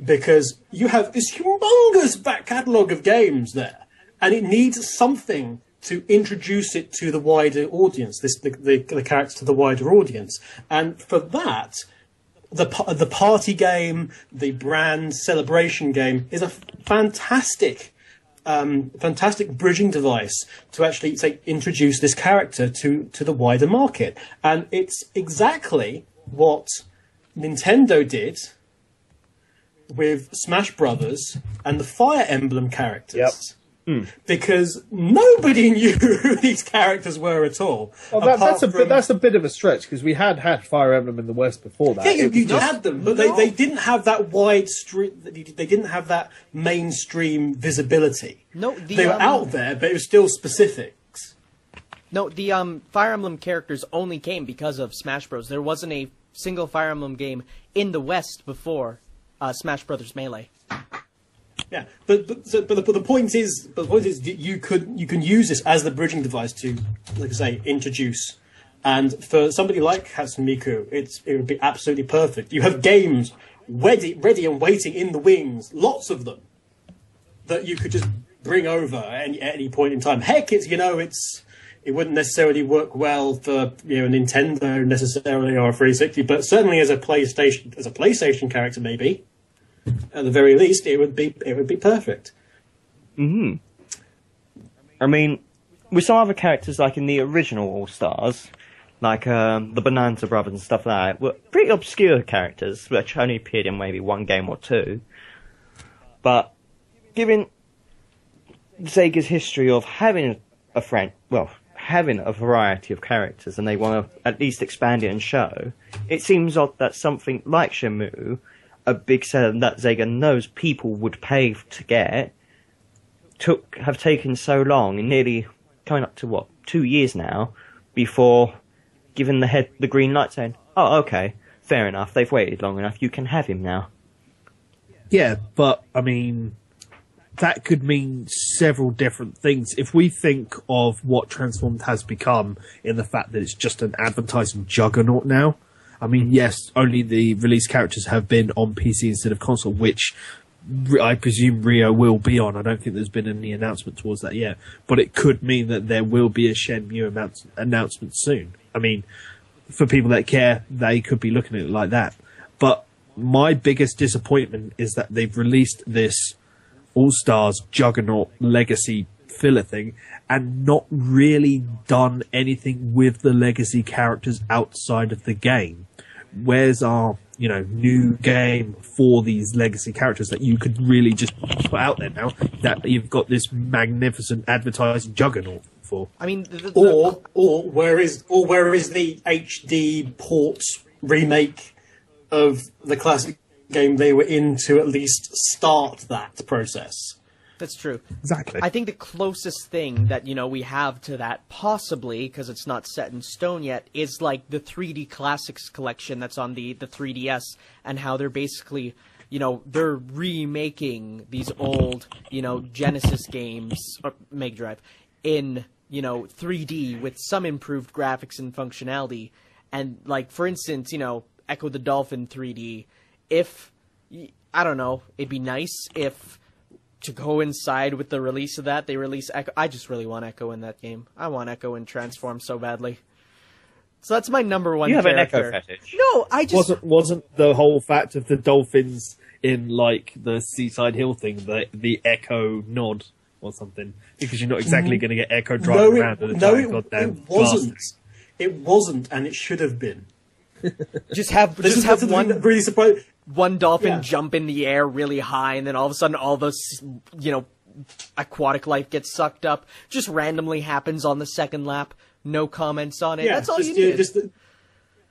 Because you have this humongous back catalogue of games there, and it needs something to introduce it to the wider audience, this the, the, the character to the wider audience. And for that, the the party game, the brand celebration game, is a fantastic um, fantastic bridging device to actually say introduce this character to to the wider market. And it's exactly what Nintendo did with Smash Brothers and the Fire Emblem characters. Yep. Mm. Because nobody knew who these characters were at all. Well, that, that's, a from... bit, that's a bit of a stretch, because we had had Fire Emblem in the West before that. Yeah, you, you just... had them, but they, they didn't have that wide street. They didn't have that mainstream visibility. No, the, they were um... out there, but it was still specific. No, the um, Fire Emblem characters only came because of Smash Bros. There wasn't a single Fire Emblem game in the West before uh, Smash Brothers Melee. Yeah, but but, so, but, the, but the point is, but the point is, you could you can use this as the bridging device to, like I say, introduce. And for somebody like Hatsune Miku, it's it would be absolutely perfect. You have games ready, ready and waiting in the wings, lots of them, that you could just bring over at any, at any point in time. Heck, it's you know it's. It wouldn't necessarily work well for you know a Nintendo necessarily or a three sixty, but certainly as a PlayStation as a PlayStation character, maybe at the very least, it would be it would be perfect. Mm-hmm. I mean, with some other characters like in the original All Stars, like um, the Bonanza Brothers and stuff like that, were pretty obscure characters which only appeared in maybe one game or two. But given Sega's history of having a friend, well. having a variety of characters, and they want to at least expand it and show, it seems odd that something like Shenmue, a big seller that Sega knows people would pay to get, took have taken so long, and nearly coming up to, what, two years now, before giving the head the green light, saying, oh, okay, fair enough, they've waited long enough, you can have him now. Yeah, but, I mean... that could mean several different things. If we think of what Transformed has become in the fact that it's just an advertising juggernaut now, I mean, yes, only the release characters have been on P C instead of console, which I presume Rio will be on. I don't think there's been any announcement towards that yet, but it could mean that there will be a Shenmue announcement soon. I mean, for people that care, they could be looking at it like that. But my biggest disappointment is that they've released this All-Stars juggernaut legacy filler thing and not really done anything with the legacy characters outside of the game. Where's our, you know, new game for these legacy characters that you could really just put out there now that you've got this magnificent advertising juggernaut for? I mean, the, the, or or where is or where is the H D port remake of the classic game they were in to at least start that process? That's true. Exactly. I think the closest thing that, you know, we have to that possibly, because it's not set in stone yet, is like the three D Classics collection that's on the, the three D S, and how they're basically, you know, they're remaking these old, you know, Genesis games, or Mega Drive, in, you know, three D with some improved graphics and functionality. And, like, for instance, you know, Ecco the Dolphin three D, if, I don't know, it'd be nice if, to go inside with the release of that, they release Echo. I just really want Echo in that game. I want Echo in Transform so badly. So that's my number one character. You have an Echo fetish. No, I just... Wasn't, wasn't the whole fact of the dolphins in, like, the Seaside Hill thing, the, the Echo nod or something? Because you're not exactly going to get Echo driving no, around at a no, time. No, it, it wasn't. Blast. It wasn't, and it should have been. Just have this just have one really surprising. One dolphin yeah. jump in the air really high, and then all of a sudden all this, you know, aquatic life gets sucked up. Just randomly happens on the second lap. No comments on it. Yeah, that's all just, you need.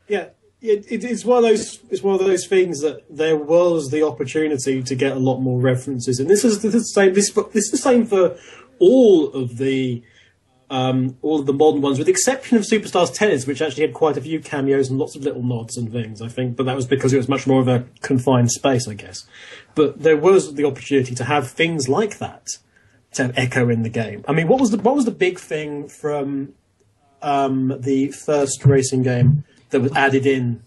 Yeah, yeah it, it, it's one of those. It's one of those things that there was the opportunity to get a lot more references, and this is the same. This this is the same for all of the. Um, all of the modern ones, with the exception of Superstars Tennis, which actually had quite a few cameos and lots of little nods and things, I think. But that was because it was much more of a confined space, I guess. But there was the opportunity to have things like that to echo in the game. I mean, what was the what was the big thing from um, the first racing game that was added in?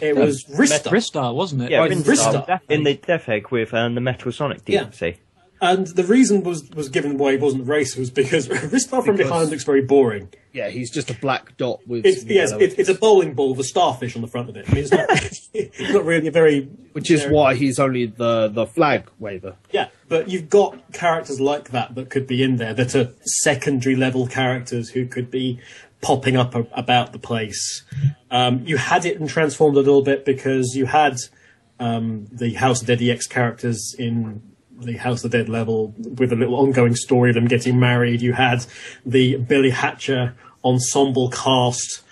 It was Ristar, Ristar, wasn't it? Yeah, Ristar in the Death Egg with um, the Metal Sonic D L C. Yeah. And the reason was was given why he wasn't the racer was because Ristar from because, behind looks very boring. Yeah, he's just a black dot with... It's, yes, it, it's a bowling ball with a starfish on the front of it. I mean, it's, not, it's not really a very... Which is very, why he's only the, the flag waver. Yeah, but you've got characters like that that could be in there, that are secondary level characters who could be popping up a, about the place. Um, you had it and transformed a little bit because you had um, the House of Dead E X characters in... the House of the Dead level with a little ongoing story of them getting married. You had the Billy Hatcher ensemble cast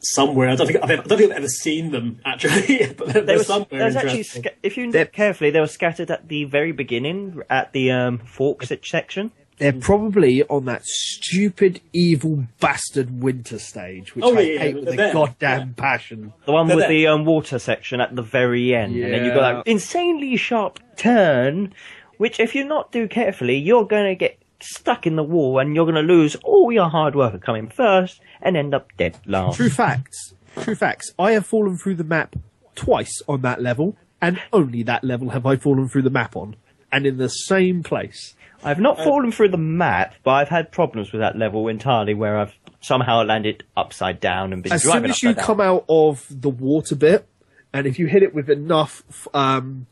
somewhere. I don't think I've ever, I don't think I've ever seen them actually, but they're, there was, somewhere. There's actually, if you look carefully, they were scattered at the very beginning at the um, forks section. They're probably on that stupid, evil bastard winter stage, which oh, I yeah, hate yeah, with a there. goddamn yeah. passion. The one they're with there. the um, water section at the very end, yeah. and then you've got that insanely sharp turn, which if you not do carefully, you're going to get stuck in the wall and you're going to lose all your hard work at coming first and end up dead last. True facts. True facts. I have fallen through the map twice on that level, and only that level have I fallen through the map on, and in the same place. I've not fallen um, through the map, but I've had problems with that level entirely where I've somehow landed upside down and been as driving As soon as you come down. out of the water bit, and if you hit it with enough um,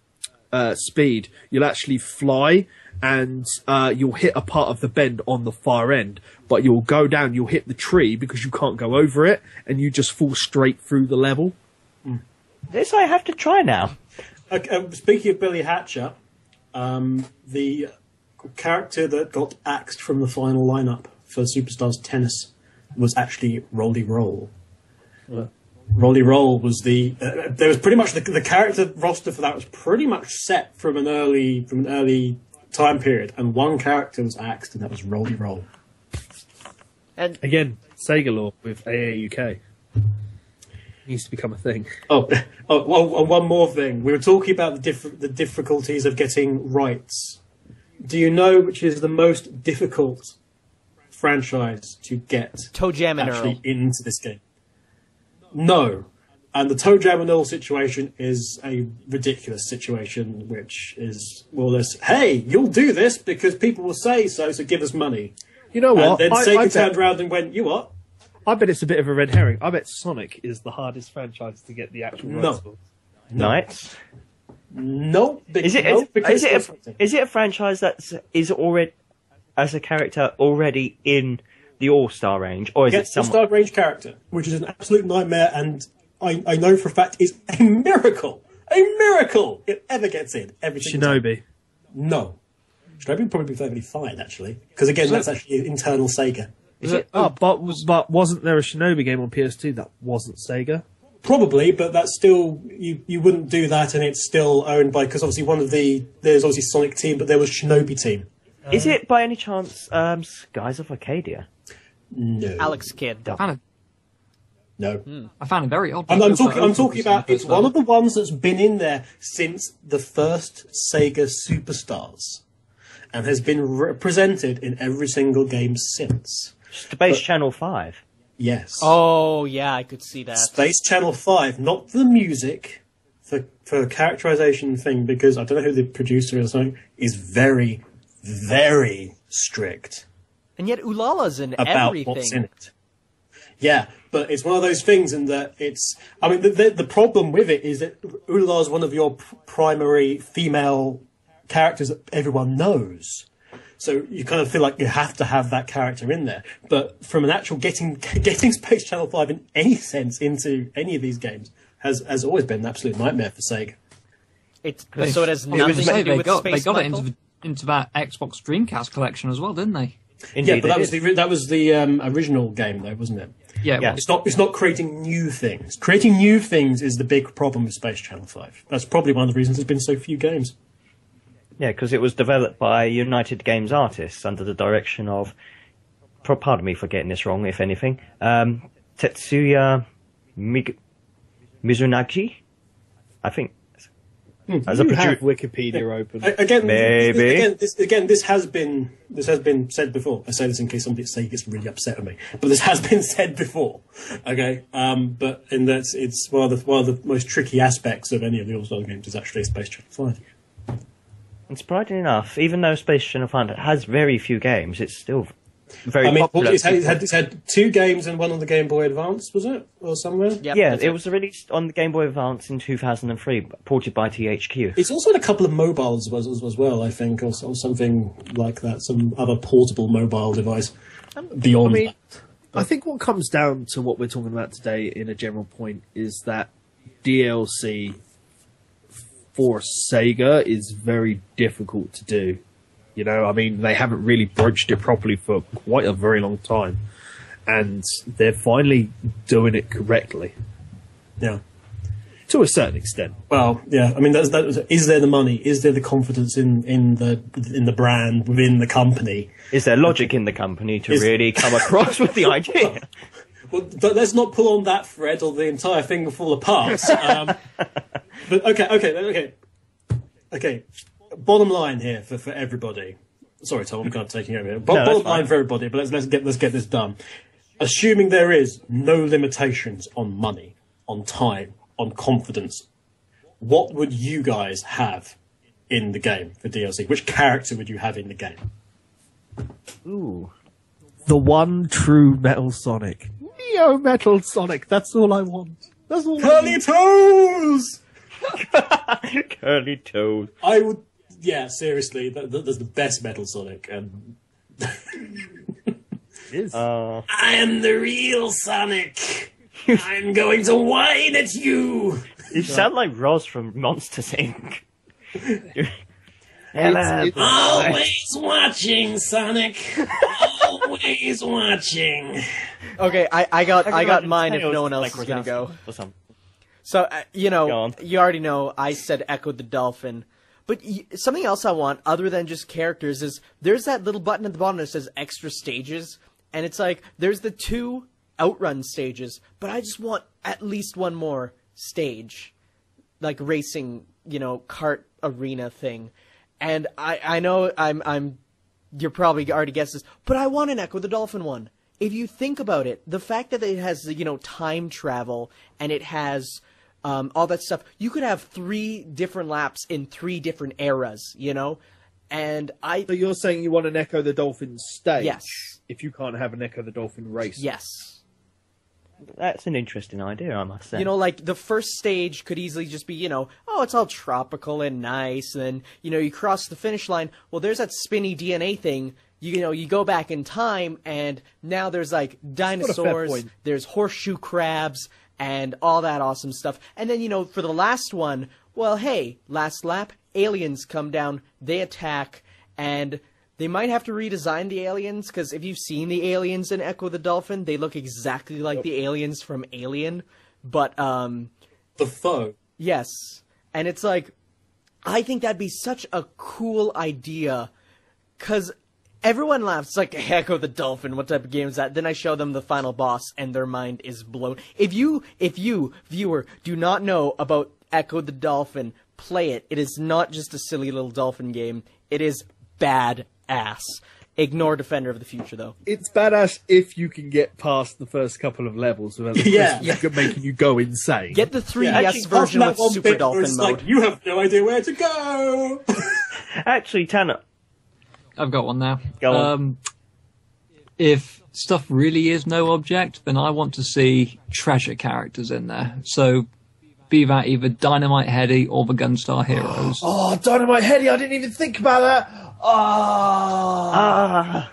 uh, speed, you'll actually fly and uh, you'll hit a part of the bend on the far end. But you'll go down, you'll hit the tree because you can't go over it, and you just fall straight through the level. Mm. This I have to try now. Okay, speaking of Billy Hatcher, um, the... character that got axed from the final lineup for Superstars Tennis was actually Rolly Roll. Uh, Rolly Roll was the uh, there was pretty much the, the character roster for that was pretty much set from an early from an early time period, and one character was axed, and that was Rolly Roll. And again, Sega lore with A A U K needs to become a thing. Oh, oh, well, one more thing. We were talking about the diff the difficulties of getting rights. Do you know which is the most difficult franchise to get Toe Jam and actually Earl. into this game? No. And the Toe Jam and Earl situation is a ridiculous situation, which is more or less, hey, you'll do this because people will say so, so give us money. You know what? And then I, Sega I bet, turned around and went, you what? I bet it's a bit of a red herring. I bet Sonic is the hardest franchise to get the actual rights for. No. Nice. No, but is it, no, is, is, it a, is it a franchise that's is already as a character already in the All Star range, or is it some All Star range character, which is an absolute nightmare, and I, I know for a fact is a miracle, a miracle it ever gets in. Every Shinobi, time. no, Shinobi would probably be perfectly fine actually, because again so, that's actually internal Sega. Is it, oh, but was but wasn't there a Shinobi game on P S two that wasn't Sega? Probably, but that's still you. You wouldn't do that, and it's still owned by because obviously one of the there's obviously Sonic Team, but there was Shinobi Team. Um, Is it by any chance um, Skies of Arcadia? No, Alex Kidd. Dumb. No, mm. I found it very odd. I'm, I'm talking. I'm talking about it's one of the ones that's been in there since the first Sega Superstars, and has been represented in every single game since. Space but, Channel five. Yes. Oh, yeah, I could see that. Space Channel five, not the music, the for characterization thing, because I don't know who the producer is, is very, very strict. And yet Ulala's in about everything. What's in it. Yeah, but it's one of those things in that it's... I mean, the, the, the problem with it is that Ulala's one of your primary female characters that everyone knows. So you kind of feel like you have to have that character in there. But from an actual getting getting Space Channel five in any sense into any of these games has, has always been an absolute nightmare for Sega. It's, so it has nothing to do they with got, Space They got Michael? it into, into that Xbox Dreamcast collection as well, didn't they? Indeed, yeah, but that was the, that was the um, original game, though, wasn't it? Yeah, it yeah. Was. It's not, it's not creating new things. Creating new things is the big problem with Space Channel five. That's probably one of the reasons there's been so few games. Yeah, because it was developed by United Games Artists under the direction of, pardon me for getting this wrong, if anything, um, Tetsuya Mig Mizunagi, I think. Mm, as a have Wikipedia yeah. open. Again, Maybe. This, again, this, again, this has been this has been said before. I say this in case somebody say gets really upset with me, but this has been said before. Okay, um, but in that it's one of the one of the most tricky aspects of any of the All Star games is actually Space Channel five. And surprisingly enough, even though Space Channel five has very few games, it's still very I mean, popular. It's had, it's, had, it's had two games and one on the Game Boy Advance, was it? Or somewhere? Yep, yeah, it, it was released on the Game Boy Advance in two thousand three, ported by T H Q. It's also had a couple of mobiles as, as, as well, I think, or, or something like that, some other portable mobile device beyond I mean, that. But I think what comes down to what we're talking about today in a general point is that D L C for Sega is very difficult to do. You know, I mean, they haven't really broached it properly for quite a very long time. And they're finally doing it correctly. Yeah. To a certain extent. Well, yeah. I mean, that's, that was, is there the money? Is there the confidence in, in the in the brand, within the company? Is there logic in the company to is, really come across with the idea? Well, well, let's not pull on that thread or the entire thing will fall apart. Um, but okay, okay, okay. Okay. Bottom line here for, for everybody. Sorry, Tom, I'm kind of taking over here. But no, bottom line for everybody, but let's, let's get let's get this done. Assuming there is no limitations on money, on time, on confidence, what would you guys have in the game for D L C? Which character would you have in the game? Ooh. The one true Metal Sonic. Neo Metal Sonic, that's all I want. That's all Curly I Toes! Curly Toes. I would... Yeah, seriously, that, that, that's the best Metal Sonic. Um... it is. Uh... I am the real Sonic. I'm going to whine at you. You sound like Roz from Monsters Incorporated. Hello. It's, it's always watching, Sonic. Always watching. Okay, I, I got I, I got mine. If no one else like was gonna go. Or something. So uh, you know, you already know. I said Ecco the Dolphin. But something else I want, other than just characters, is there's that little button at the bottom that says extra stages, and it's like there's the two outrun stages, but I just want at least one more stage, like racing, you know, kart arena thing. And I, I know I'm I'm, you're probably already guessed this, but I want an Ecco the Dolphin one. If you think about it, the fact that it has, you know, time travel and it has. Um, all that stuff. You could have three different laps in three different eras, you know? And I... But you're saying you want an Ecco the Dolphin stage? Yes. If you can't have an Ecco the Dolphin race? Yes. That's an interesting idea, I must say. You know, like, the first stage could easily just be, you know, oh, it's all tropical and nice, and, you know, you cross the finish line. Well, there's that spinny D N A thing. You, you know, you go back in time, and now there's, like, dinosaurs, there's horseshoe crabs, and all that awesome stuff. And then, you know, for the last one, well, hey, last lap, aliens come down, they attack, and they might have to redesign the aliens, because if you've seen the aliens in Ecco the Dolphin, they look exactly like yep. the aliens from Alien, but, um... The foe. Yes. And it's like, I think that'd be such a cool idea, because everyone laughs. It's like, Ecco the Dolphin, what type of game is that? Then I show them the final boss, and their mind is blown. If you, if you, viewer, do not know about Ecco the Dolphin, play it. It is not just a silly little dolphin game. It is badass. Ignore Defender of the Future, though. It's badass if you can get past the first couple of levels without yeah. making you go insane. Get the three D S yeah, actually, version with Super Dolphin mode. Like, you have no idea where to go! Actually, Tanner... I've got one now. Go on. Um, if stuff really is no object, then I want to see treasure characters in there. So, be that either Dynamite Heady or the Gunstar Heroes. Oh, Dynamite Heady! I didn't even think about that. Oh. Ah.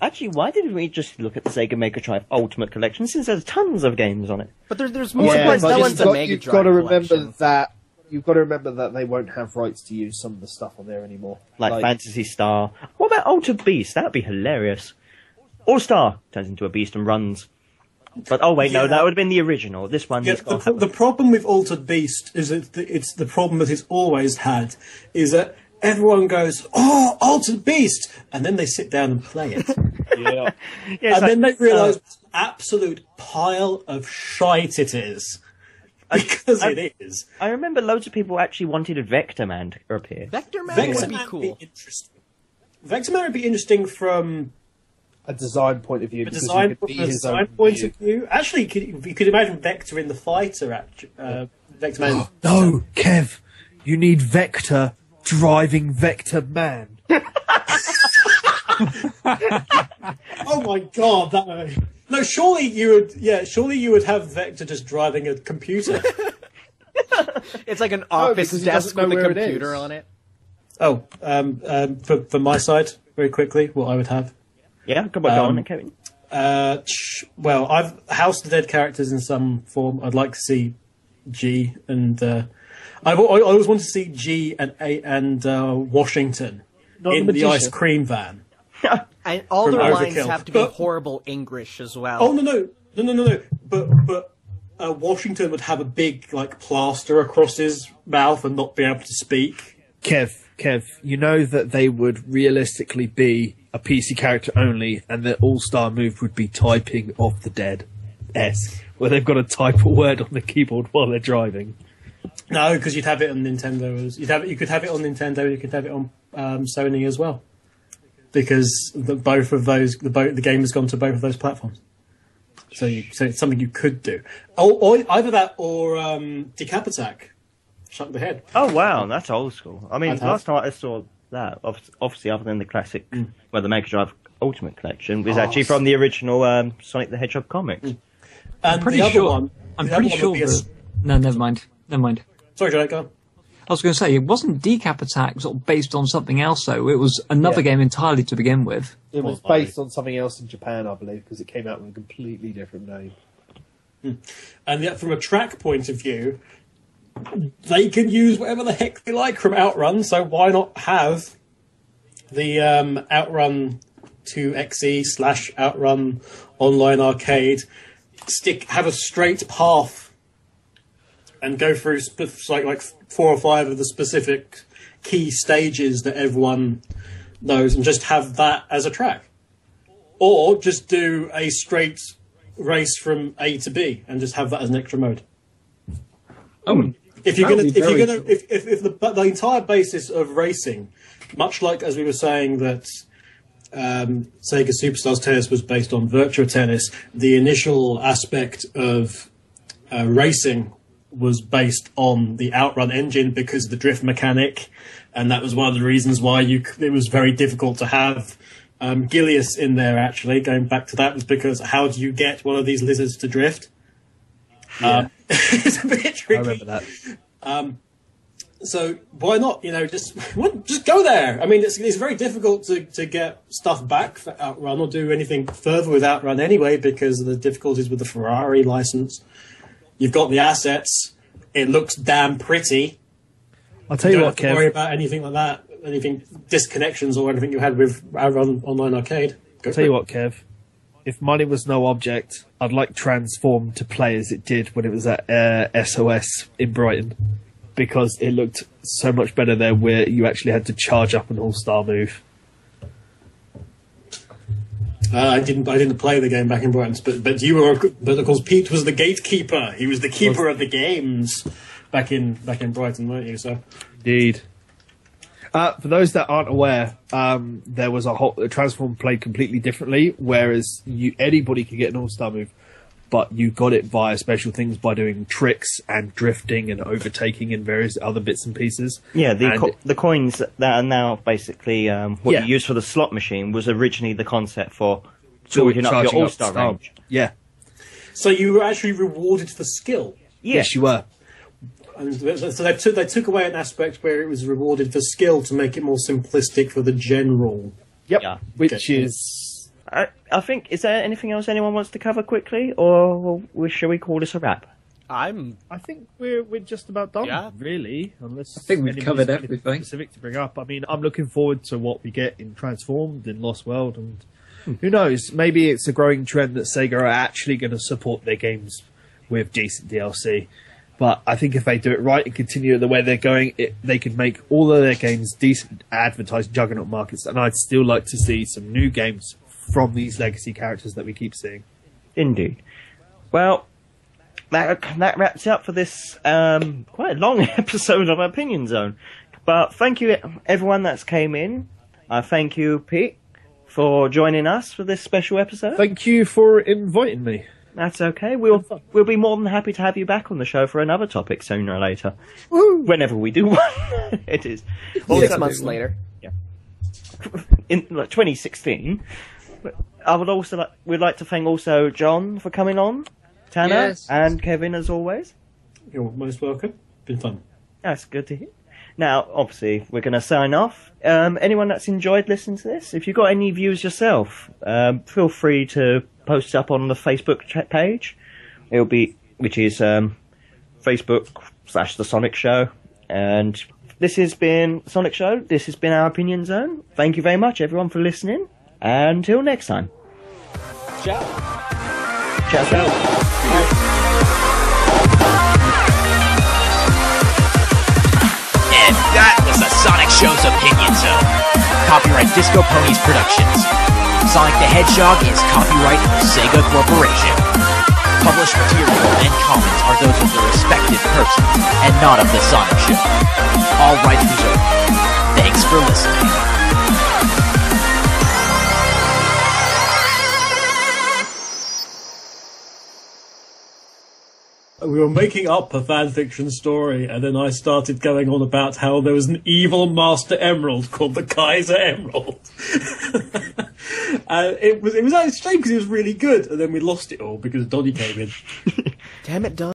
Actually, why didn't we just look at the Sega Mega Drive Ultimate Collection? Since there's tons of games on it. But there, there's more. Yeah, that one's the Mega Drive. You've got to remember collection. that. You've got to remember that they won't have rights to use some of the stuff on there anymore. Like, like Fantasy Star. What about Altered Beast? That would be hilarious. All-Star turns into a beast and runs. But, oh, wait, yeah. no, that would have been the original. This one... Yeah, the, the problem with Altered Beast is that it's the problem that it's always had is that everyone goes, oh, Altered Beast! And then they sit down and play it. yeah. yeah and like, then they realise uh, what an absolute pile of shite it is. Because I, it is. I remember loads of people actually wanted a Vector Man to appear. Vector Man Vector would be Man cool. Would be interesting. Vector Man would be interesting from a design point of view. A design, could be a design point view. of view. Actually, you could, you could imagine Vector in the fighter. Actually, uh, Vector Man. Oh, no, Kev, you need Vector driving vector man. Oh my god! That no, surely you would. Yeah, surely you would have Vector just driving a computer. It's like an office oh, desk with a computer on it. Oh, um, um, for for my side, very quickly, what I would have. Yeah, come on, um, go on, Kevin. Uh, well, I've House of the Dead characters in some form. I'd like to see G and uh, I've I always wanted to see G and a and uh, Washington Not in the, the ice cream van. And all their lines have to be but, horrible English as well. Oh no no no no no no! But but uh, Washington would have a big like plaster across his mouth and not be able to speak. Kev, Kev, you know that they would realistically be a P C character only, and their all-star move would be typing of the dead S, where they've got to type a word on the keyboard while they're driving. No, because you'd have it on Nintendo. You'd have it, you could have it on Nintendo. You could have it on um, Sony as well. Because the, both of those, the, bo the game has gone to both of those platforms, so you, so it's something you could do. Or, or either that, or um, Decap Attack, shut the head. Oh wow, that's old school. I mean, I'd last have. time I saw that, obviously, other than the classic, mm. well, the Mega Drive Ultimate Collection was oh, actually from the original um, Sonic the Hedgehog comics. Mm. And I'm pretty the other sure. One, I'm pretty sure. One that... No, never mind. Never mind. Sorry, Joe, go on. I was going to say, it wasn't Decap Attack sort of based on something else, though. It was another yeah. game entirely to begin with. It was based on something else in Japan, I believe, because it came out with a completely different name. Hmm. And yet, from a track point of view, they can use whatever the heck they like from Outrun, so why not have the um, Outrun two X E slash Outrun Online Arcade stick have a straight path and go through like like four or five of the specific key stages that everyone knows, and just have that as a track, or just do a straight race from A to B and just have that as an extra mode. Oh, if you're gonna, if you're gonna, cool. if if, if the, the entire basis of racing, much like as we were saying that um, Sega Superstars Tennis was based on Virtua Tennis, the initial aspect of uh, racing was based on the Outrun engine because of the drift mechanic, and that was one of the reasons why you it was very difficult to have um, Gilius in there. Actually, going back to that was because how do you get one of these lizards to drift? Yeah. Um, it's a bit tricky. I remember that. Um, so why not? You know, just just go there. I mean, it's it's very difficult to to get stuff back for Outrun or do anything further with Outrun anyway because of the difficulties with the Ferrari license. You've got the assets. It looks damn pretty. I'll tell you, you don't what, have to Kev. Worry about anything like that, anything disconnections or anything you had with our online arcade. Go I'll tell it. you what, Kev. If money was no object, I'd like Transform to play as it did when it was at uh, S O S in Brighton, because it looked so much better there, where you actually had to charge up an all-star move. Uh, I didn't. I didn't play the game back in Brighton, but but you were. But of course, Pete was the gatekeeper. He was the keeper of the games back in back in Brighton, weren't you? So indeed. Uh, for those that aren't aware, um, there was a whole a Transform played completely differently. Whereas you anybody could get an all-star move, but you got it via special things by doing tricks and drifting and overtaking and various other bits and pieces. Yeah, the co the coins that are now basically um, what yeah. you use for the slot machine was originally the concept for building up your all-star range. Yeah. So you were actually rewarded for skill. Yeah. Yes, you were. And so they took they took away an aspect where it was rewarded for skill to make it more simplistic for the general. Yep. Yeah. Which okay. is. I, I think, is there anything else anyone wants to cover quickly, or shall we call this a wrap? I'm. I think we're we're just about done. Yeah, really. Unless I think we've covered everything specific to bring up. I mean, I'm looking forward to what we get in Transformed, in Lost World, and hmm. who knows? Maybe it's a growing trend that Sega are actually going to support their games with decent D L C. But I think if they do it right and continue the way they're going, it, they could make all of their games decent advertised juggernaut markets. And I'd still like to see some new games from these legacy characters that we keep seeing. Indeed. Well, that, that wraps up for this um, quite a long episode of Opinion Zone. But thank you, everyone that's came in. I uh, thank you, Pete, for joining us for this special episode. Thank you for inviting me. That's okay. We'll we'll be more than happy to have you back on the show for another topic sooner or later. Woo! Whenever we do one. It is. Also, Six months later. Yeah. In like, twenty sixteen. I would also like, we'd like to thank also John for coming on, Tanner, yes. and Kevin as always. You're most welcome. Been fun. That's good to hear. Now, obviously, we're going to sign off. Um, anyone that's enjoyed listening to this, if you've got any views yourself, um, feel free to post up on the Facebook page. It'll be, which is um, Facebook slash The Sonic Show. And this has been Sonic Show. This has been our opinion zone. Thank you very much, everyone, for listening. Until next time. Ciao. Ciao. Ciao. And that was the Sonic Show's Opinion Zone. Copyright Disco Ponies Productions. Sonic the Hedgehog is copyright of Sega Corporation. Published material and comments are those of the respective person and not of the Sonic Show. All rights reserved. Thanks for listening. We were making up a fanfiction story, and then I started going on about how there was an evil Master Emerald called the Kaiser Emerald. uh, it was it was actually a shame because it was really good, and then we lost it all because Donnie came in. Damn it, Donnie.